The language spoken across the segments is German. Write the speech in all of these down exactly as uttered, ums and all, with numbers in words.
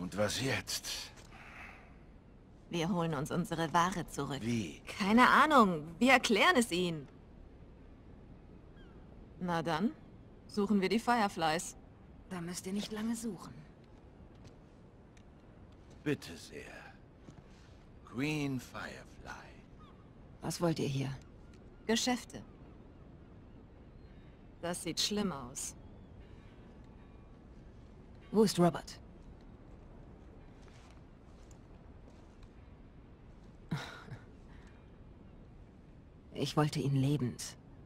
Und was jetzt? Wir holen uns unsere Ware zurück. Wie? Keine Ahnung. Wir erklären es ihnen. Na dann, suchen wir die Fireflies. Da müsst ihr nicht lange suchen. Bitte sehr. Queen Firefly. Was wollt ihr hier? Geschäfte. Das sieht schlimm aus. Wo ist Robert? Ich wollte ihn lebend.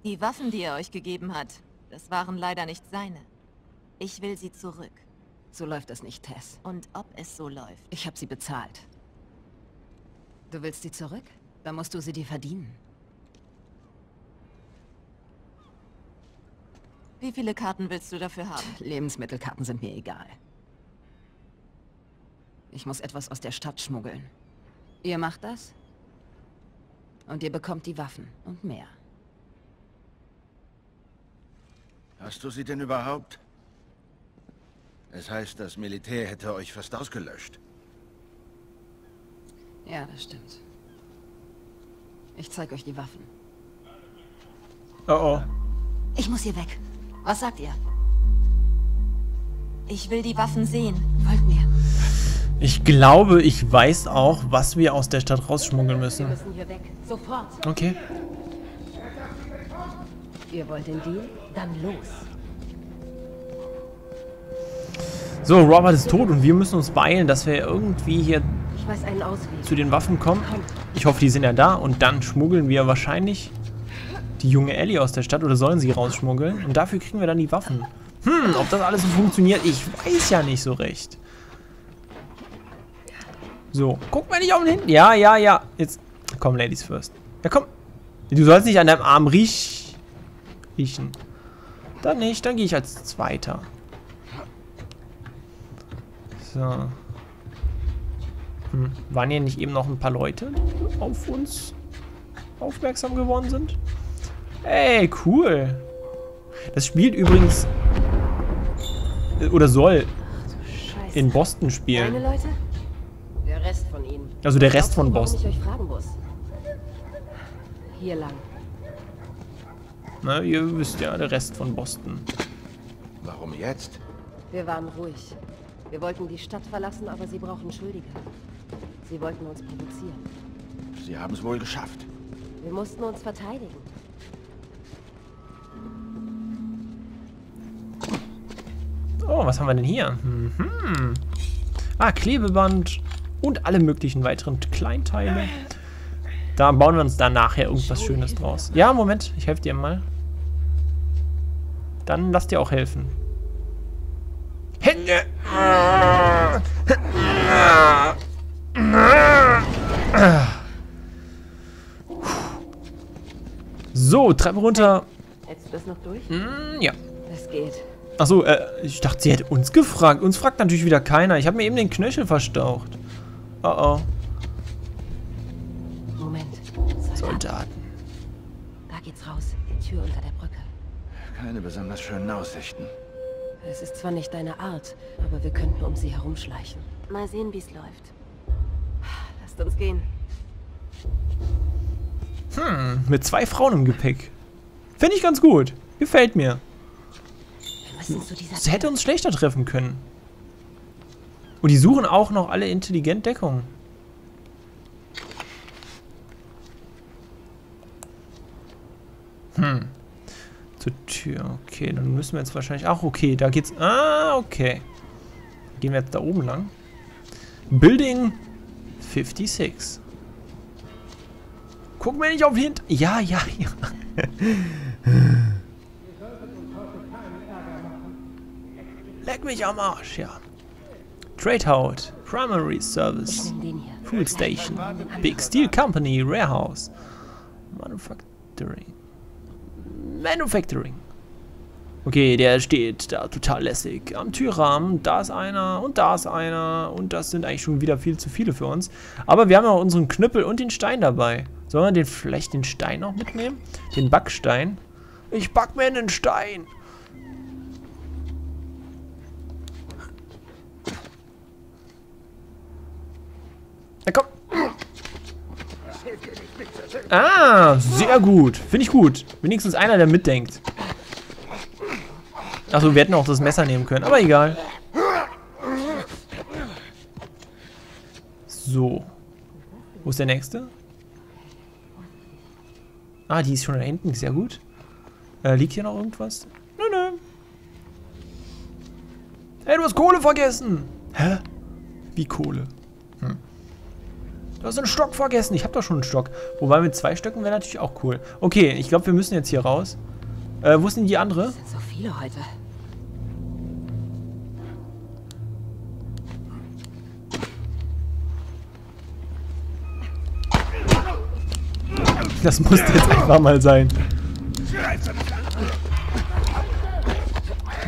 Die Waffen, die er euch gegeben hat, das waren leider nicht seine. Ich will sie zurück. So läuft das nicht, Tess. Und ob es so läuft? Ich habe sie bezahlt. Du willst sie zurück? Dann musst du sie dir verdienen. Wie viele Karten willst du dafür haben? Lebensmittelkarten sind mir egal. Ich muss etwas aus der Stadt schmuggeln. Ihr macht das? Und ihr bekommt die Waffen und mehr. Hast du sie denn überhaupt? Es heißt, das Militär hätte euch fast ausgelöscht. Ja, das stimmt. Ich zeig euch die Waffen. Oh oh. Ich muss hier weg. Was sagt ihr? Ich will die Waffen sehen. Folgt mir. Ich glaube, ich weiß auch, was wir aus der Stadt rausschmuggeln müssen. Wir müssen hier weg. Sofort. Okay. Ihr wollt den Deal? Dann los. So, Robert ist tot und wir müssen uns beeilen, dass wir irgendwie hier ich weiß einen Ausweg. Zu den Waffen kommen. Ich hoffe, die sind ja da. Und dann schmuggeln wir wahrscheinlich die junge Ellie aus der Stadt, oder sollen sie rausschmuggeln? Und dafür kriegen wir dann die Waffen. Hm, ob das alles so funktioniert, ich weiß ja nicht so recht. So, guck mal nicht auf den hinten. Ja, ja, ja. Jetzt, komm, Ladies first. Ja, komm. Du sollst nicht an deinem Arm riech, riechen. Dann nicht, dann gehe ich als Zweiter. So. Hm, waren hier nicht eben noch ein paar Leute, die auf uns aufmerksam geworden sind? Ey, cool. Das spielt übrigens oder soll in Boston spielen. Leute? Der Rest von ihnen. Also der Rest von Boston. Ich euch fragen muss. Hier lang. Na, ihr wisst ja, der Rest von Boston. Warum jetzt? Wir waren ruhig. Wir wollten die Stadt verlassen, aber sie brauchen Schuldige. Sie wollten uns provozieren. Sie haben es wohl geschafft. Wir mussten uns verteidigen. Oh, was haben wir denn hier? Mhm. Ah, Klebeband und alle möglichen weiteren Kleinteile. Da bauen wir uns dann nachher irgendwas Schönes draus. Ja, Moment, ich helfe dir mal. Dann lass dir auch helfen. Hände! So, Treppe runter. Hältst du das noch durch? Ja. Das geht. Achso, äh, ich dachte, sie hätte uns gefragt. Uns fragt natürlich wieder keiner. Ich habe mir eben den Knöchel verstaucht. Oh oh. Moment. Soldaten. Soldaten. Da geht's raus. Die Tür unter der Brücke. Keine besonders schönen Aussichten. Es ist zwar nicht deine Art, aber wir könnten um sie herumschleichen. Mal sehen, wie es läuft. Lasst uns gehen. Hm, mit zwei Frauen im Gepäck. Finde ich ganz gut. Gefällt mir. Es hätte uns schlechter treffen können. Und die suchen auch noch alle intelligent Deckung. Hm. Zur Tür. Okay, dann müssen wir jetzt wahrscheinlich... Ach, okay, da geht's... Ah, okay. Gehen wir jetzt da oben lang. Building sechsundfünfzig. Guck mir nicht auf den... Ja, ja, ja. Leck mich am Arsch, ja. Tradehout, Primary Service, Fuel Station, Big Steel Company, Warehouse, Manufacturing. Manufacturing. Okay, der steht da total lässig. Am Türrahmen, da ist einer und da ist einer. Und das sind eigentlich schon wieder viel zu viele für uns. Aber wir haben ja auch unseren Knüppel und den Stein dabei. Sollen wir den, vielleicht den Stein noch mitnehmen? Den Backstein. Ich back mir einen Stein. Na komm. Ah, sehr gut. Finde ich gut. Wenigstens einer, der mitdenkt. Achso, wir hätten auch das Messer nehmen können, aber egal. So. Wo ist der nächste? Ah, die ist schon da hinten. Sehr gut. Äh, liegt hier noch irgendwas? Nö, nö. Hey, du hast Kohle vergessen. Hä? Wie Kohle? Hm. Du hast einen Stock vergessen. Ich habe doch schon einen Stock. Wobei mit zwei Stöcken wäre natürlich auch cool. Okay, ich glaube, wir müssen jetzt hier raus. Äh, wo ist denn die andere? Das sind so viele heute. Das musste jetzt einfach mal sein.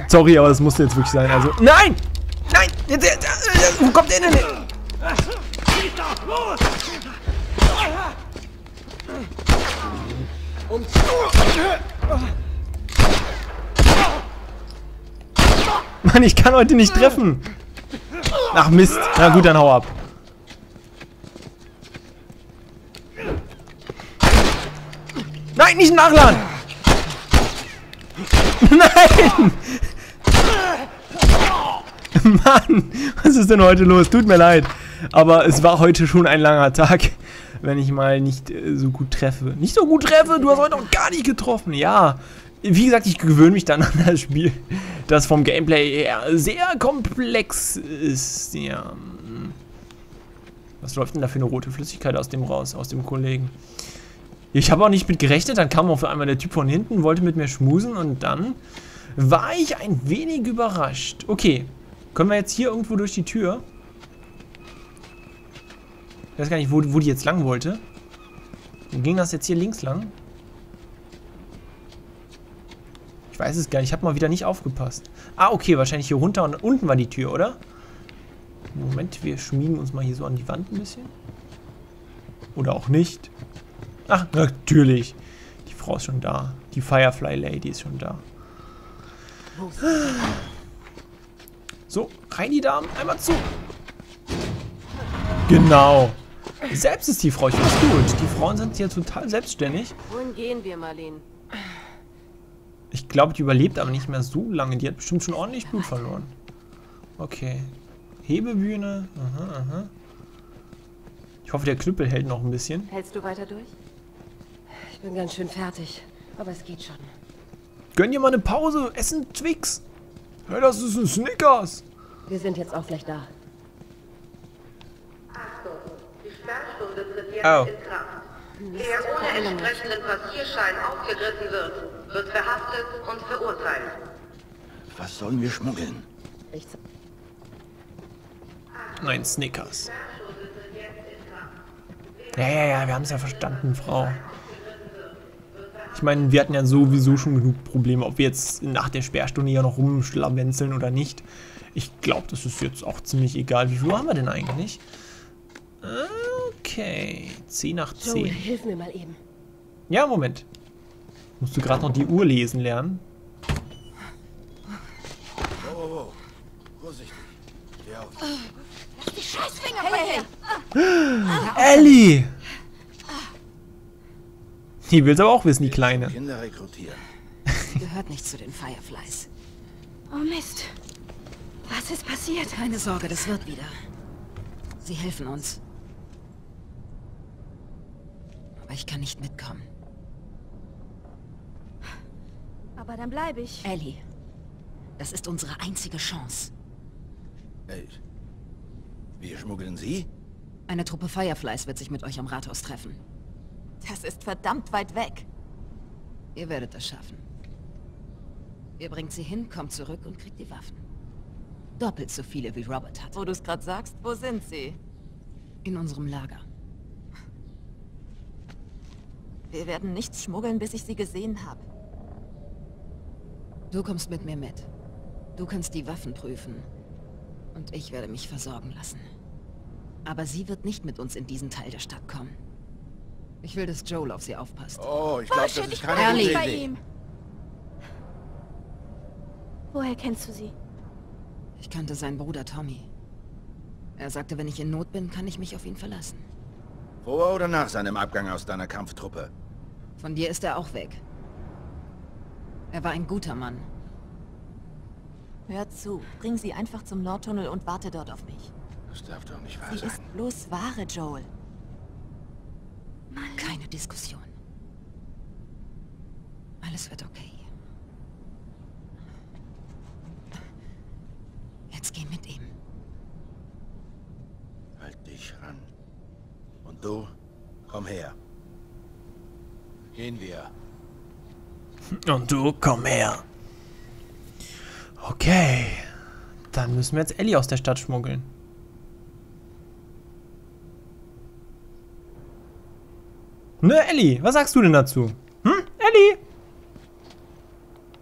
Sorry, aber das musste jetzt wirklich sein. Also, nein! Nein! Wo kommt der denn hin? Mann, ich kann heute nicht treffen. Ach Mist. Na gut, dann hau ab. Nein, nicht nachladen! Nein! Mann, was ist denn heute los? Tut mir leid. Aber es war heute schon ein langer Tag, wenn ich mal nicht äh, so gut treffe. Nicht so gut treffe? Du hast heute noch gar nicht getroffen. Ja, wie gesagt, ich gewöhne mich dann an das Spiel, das vom Gameplay her sehr komplex ist. Ja. Was läuft denn da für eine rote Flüssigkeit aus dem raus, aus dem Kollegen? Ich habe auch nicht mit gerechnet, dann kam auf einmal der Typ von hinten, wollte mit mir schmusen und dann war ich ein wenig überrascht. Okay, können wir jetzt hier irgendwo durch die Tür? Ich weiß gar nicht, wo, wo die jetzt lang wollte. Wo ging das jetzt hier links lang? Ich weiß es gar nicht, ich habe mal wieder nicht aufgepasst. Ah, okay, wahrscheinlich hier runter und unten war die Tür, oder? Moment, wir schmiegen uns mal hier so an die Wand ein bisschen. Oder auch nicht. Ach, natürlich. Die Frau ist schon da. Die Firefly Lady ist schon da. So, rein die Damen. Einmal zu. Genau. Selbst ist die Frau. Ich finde es gut. Die Frauen sind ja total selbstständig. Wohin gehen wir, Marlene? Ich glaube, die überlebt aber nicht mehr so lange. Die hat bestimmt schon ordentlich Blut verloren. Okay. Hebebühne. Aha, aha. Ich hoffe, der Knüppel hält noch ein bisschen. Hältst du weiter durch? Ich bin ganz schön fertig, aber es geht schon. Gönn dir mal eine Pause, essen Twix. Hey, das ist ein Snickers. Wir sind jetzt auch gleich da. Achtung, die Sperrstunde tritt jetzt oh. in Kraft. Wer ohne entsprechenden Passierschein aufgegriffen wird, wird verhaftet und verurteilt. Was sollen wir schmuggeln? Nichts. Nein, Snickers. Ja, ja, ja, wir haben es ja verstanden, Frau. Ich meine, wir hatten ja sowieso schon genug Probleme, ob wir jetzt nach der Sperrstunde ja noch rumschlawenzeln oder nicht. Ich glaube, das ist jetzt auch ziemlich egal. Wie viel Uhr haben wir denn eigentlich? Okay, zehn nach zehn. Joel, hilf mir mal eben. Ja, Moment. Musst du gerade noch die Uhr lesen lernen? Oh, oh, oh. Vorsichtig. Ja, okay. Lass die Scheißfinger von mir. Ellie! Die will's aber auch wissen, die Kleine. Kinder rekrutieren. Gehört nicht zu den Fireflies. Oh Mist. Was ist passiert? Keine Sorge, das wird wieder. Sie helfen uns. Aber ich kann nicht mitkommen. Aber dann bleibe ich. Ellie, das ist unsere einzige Chance. Ellie, wir schmuggeln sie? Eine Truppe Fireflies wird sich mit euch am Rathaus treffen. Das ist verdammt weit weg. Ihr werdet das schaffen. Ihr bringt sie hin, kommt zurück und kriegt die Waffen. Doppelt so viele, wie Robert hat. Wo du es gerade sagst, wo sind sie? In unserem Lager. Wir werden nichts schmuggeln, bis ich sie gesehen habe. Du kommst mit mir mit. Du kannst die Waffen prüfen. Und ich werde mich versorgen lassen. Aber sie wird nicht mit uns in diesen Teil der Stadt kommen. Ich will, dass Joel auf sie aufpasst. Oh, ich glaube, das ist keine gute Idee. Woher kennst du sie? Ich kannte seinen Bruder Tommy. Er sagte, wenn ich in Not bin, kann ich mich auf ihn verlassen. Vor oder nach seinem Abgang aus deiner Kampftruppe? Von dir ist er auch weg. Er war ein guter Mann. Hör zu, bring sie einfach zum Nordtunnel und warte dort auf mich. Das darf doch nicht wahr sein. Sie ist bloß Ware, Joel. Mann. Keine Diskussion. Alles wird okay. Jetzt geh mit ihm. Halt dich ran. Und du, komm her. Gehen wir. Und du, komm her. Okay. Dann müssen wir jetzt Ellie aus der Stadt schmuggeln. Ne, Ellie, was sagst du denn dazu? Hm, Ellie?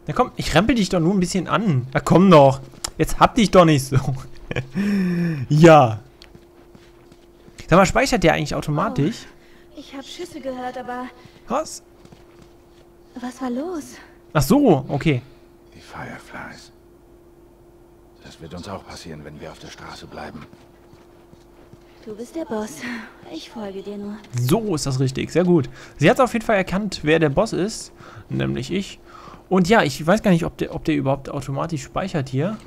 Na komm, ich rempel dich doch nur ein bisschen an. Na komm doch. Jetzt hab dich doch nicht so. Ja. Sag mal, speichert der eigentlich automatisch? Oh, ich hab Schüsse gehört, aber... Was? Was war los? Ach so, okay. Die Fireflies. Das wird uns auch passieren, wenn wir auf der Straße bleiben. Du bist der Boss. Ich folge dir nur. So ist das richtig, sehr gut. Sie hat auf jeden Fall erkannt, wer der Boss ist. Nämlich ich. Und ja, ich weiß gar nicht, ob der, ob der überhaupt automatisch speichert hier.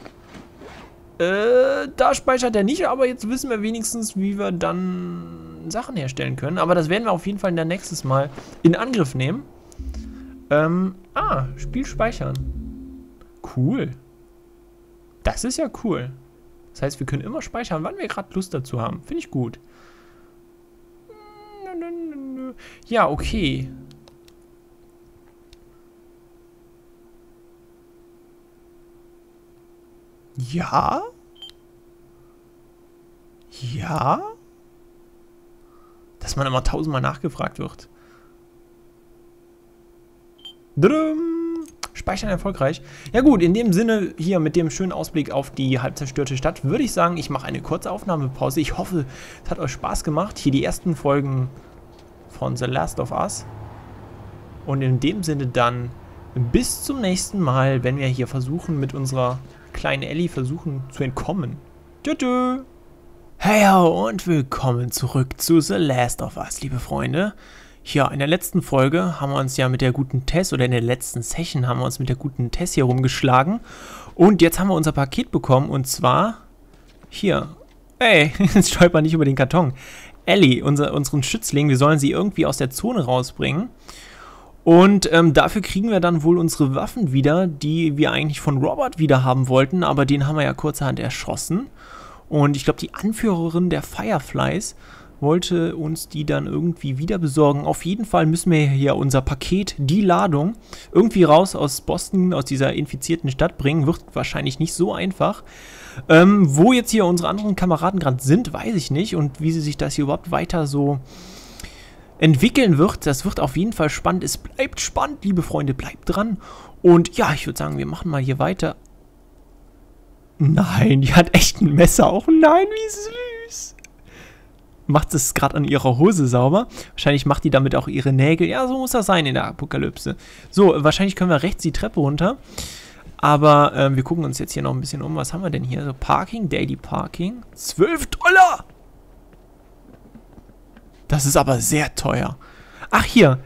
Äh, da speichert er nicht, aber jetzt wissen wir wenigstens, wie wir dann Sachen herstellen können. Aber das werden wir auf jeden Fall dann nächstes Mal in Angriff nehmen. Ähm, ah, Spiel speichern. Cool. Das ist ja cool. Das heißt, wir können immer speichern, wann wir gerade Lust dazu haben. Finde ich gut. Ja, okay. Ja? Ja? Dass man immer tausendmal nachgefragt wird. Drüm. Speichern erfolgreich. Ja gut, in dem Sinne, hier mit dem schönen Ausblick auf die halb zerstörte Stadt, würde ich sagen, ich mache eine kurze Aufnahmepause. Ich hoffe, es hat euch Spaß gemacht. Hier die ersten Folgen von The Last of Us. Und in dem Sinne dann bis zum nächsten Mal, wenn wir hier versuchen, mit unserer... kleine Ellie versuchen zu entkommen. Tschüss. Hey ho und willkommen zurück zu The Last of Us, liebe Freunde. Ja, in der letzten Folge haben wir uns ja mit der guten Tess, oder in der letzten Session haben wir uns mit der guten Tess hier rumgeschlagen. Und jetzt haben wir unser Paket bekommen, und zwar hier. Ey, jetzt stolpern nicht über den Karton. Ellie, unser, unseren Schützling, wir sollen sie irgendwie aus der Zone rausbringen. Und ähm, dafür kriegen wir dann wohl unsere Waffen wieder, die wir eigentlich von Robert wieder haben wollten, aber den haben wir ja kurzerhand erschossen. Und ich glaube, die Anführerin der Fireflies wollte uns die dann irgendwie wieder besorgen. Auf jeden Fall müssen wir hier unser Paket, die Ladung, irgendwie raus aus Boston, aus dieser infizierten Stadt bringen. Wird wahrscheinlich nicht so einfach. Ähm, wo jetzt hier unsere anderen Kameraden gerade sind, weiß ich nicht. Und wie sie sich das hier überhaupt weiter so... entwickeln wird. Das wird auf jeden Fall spannend. Es bleibt spannend, liebe Freunde, bleibt dran. Und ja, ich würde sagen, wir machen mal hier weiter. Nein, die hat echt ein Messer auch. Nein, wie süß. Macht es gerade an ihrer Hose sauber. Wahrscheinlich macht die damit auch ihre Nägel. Ja, so muss das sein in der Apokalypse. So, wahrscheinlich können wir rechts die Treppe runter. Aber äh, wir gucken uns jetzt hier noch ein bisschen um. Was haben wir denn hier? So, Parking, Daily Parking. zwölf Dollar! Das ist aber sehr teuer. Ach, hier.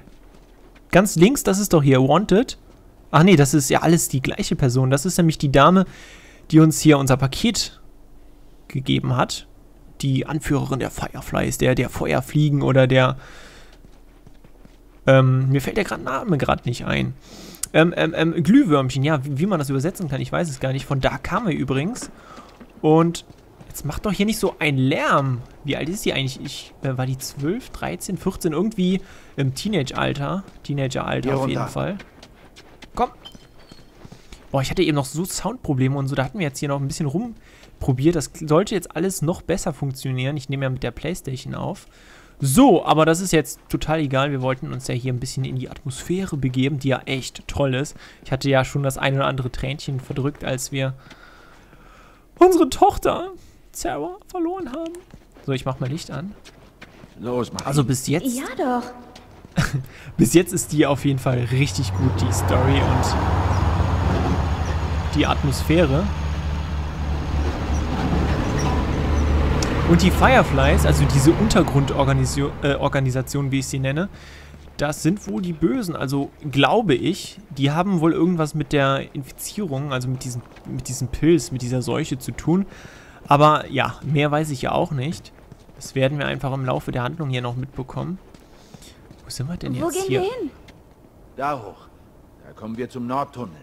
Ganz links, das ist doch hier Wanted. Ach nee, das ist ja alles die gleiche Person. Das ist nämlich die Dame, die uns hier unser Paket gegeben hat. Die Anführerin der Fireflies, der, der Feuerfliegen oder der... Ähm, mir fällt der gerade Name gerade nicht ein. Ähm, ähm, ähm, Glühwürmchen. Ja, wie, wie man das übersetzen kann, ich weiß es gar nicht. Von da kam er übrigens. Und... jetzt macht doch hier nicht so einen Lärm. Wie alt ist die eigentlich? Ich äh, war die zwölf, dreizehn, vierzehn, irgendwie im Teenage-Alter. Teenager-Alter auf jeden Fall. Komm. Boah, ich hatte eben noch so Soundprobleme und so. Da hatten wir jetzt hier noch ein bisschen rumprobiert. Das sollte jetzt alles noch besser funktionieren. Ich nehme ja mit der Playstation auf. So, aber das ist jetzt total egal. Wir wollten uns ja hier ein bisschen in die Atmosphäre begeben, die ja echt toll ist. Ich hatte ja schon das ein oder andere Tränchen verdrückt, als wir unsere Tochter... Sarah verloren haben. So, ich mach mal Licht an. Los, mach. Also bis jetzt... Ja, doch. Bis jetzt ist die auf jeden Fall richtig gut, die Story und die Atmosphäre. Und die Fireflies, also diese Untergrundorganisation, äh, wie ich sie nenne, das sind wohl die Bösen, also glaube ich, die haben wohl irgendwas mit der Infizierung, also mit diesem, mit diesem Pilz, mit dieser Seuche zu tun. Aber ja, mehr weiß ich ja auch nicht. Das werden wir einfach im Laufe der Handlung hier noch mitbekommen. Wo sind wir denn jetzt hier? Wo gehen wir hin? Da hoch. Da kommen wir zum Nordtunnel.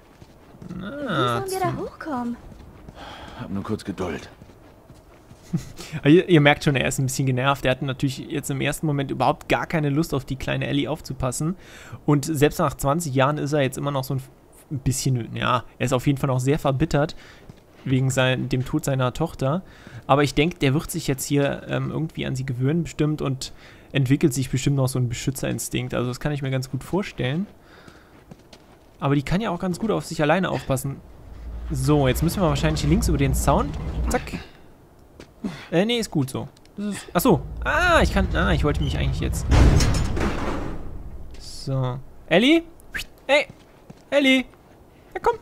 Ah, wie sollen wir da hochkommen? Hab nur kurz Geduld. ihr, ihr merkt schon, er ist ein bisschen genervt. Er hat natürlich jetzt im ersten Moment überhaupt gar keine Lust, auf die kleine Ellie aufzupassen. Und selbst nach zwanzig Jahren ist er jetzt immer noch so ein bisschen, ja, er ist auf jeden Fall noch sehr verbittert wegen sein, dem Tod seiner Tochter. Aber ich denke, der wird sich jetzt hier ähm, irgendwie an sie gewöhnen bestimmt und entwickelt sich bestimmt noch so ein Beschützerinstinkt. Also das kann ich mir ganz gut vorstellen. Aber die kann ja auch ganz gut auf sich alleine aufpassen. So, jetzt müssen wir wahrscheinlich links über den Zaun. Zack. Äh, nee, ist gut so. Das ist, ach so. Ah, ich kann... Ah, ich wollte mich eigentlich jetzt... So. Ellie? Hey! Ellie! Na komm!